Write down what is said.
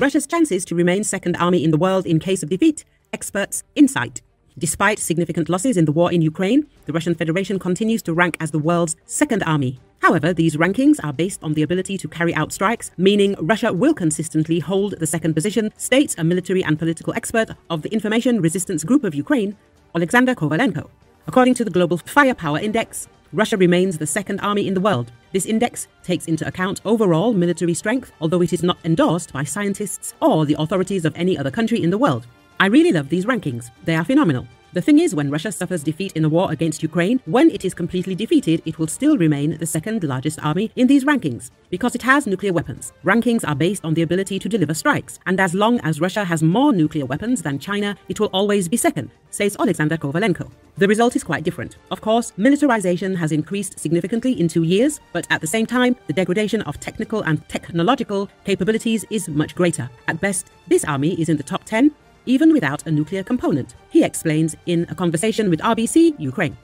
Russia's chances to remain second army in the world in case of defeat, experts' insight. Despite significant losses in the war in Ukraine, the Russian Federation continues to rank as the world's second army. However, these rankings are based on the ability to carry out strikes, meaning Russia will consistently hold the second position, states a military and political expert of the Information Resistance Group of Ukraine, Oleksandr Kovalenko. According to the Global Firepower Index, Russia remains the second army in the world. This index takes into account overall military strength, although it is not endorsed by scientists or the authorities of any other country in the world. I really love these rankings. They are phenomenal. The thing is, when Russia suffers defeat in a war against Ukraine, when it is completely defeated, it will still remain the second largest army in these rankings, because it has nuclear weapons. Rankings are based on the ability to deliver strikes, and as long as Russia has more nuclear weapons than China, it will always be second, says Oleksandr Kovalenko. The result is quite different. Of course, militarization has increased significantly in 2 years, but at the same time, the degradation of technical and technological capabilities is much greater. At best, this army is in the top 10, even without a nuclear component, he explains in a conversation with RBC Ukraine.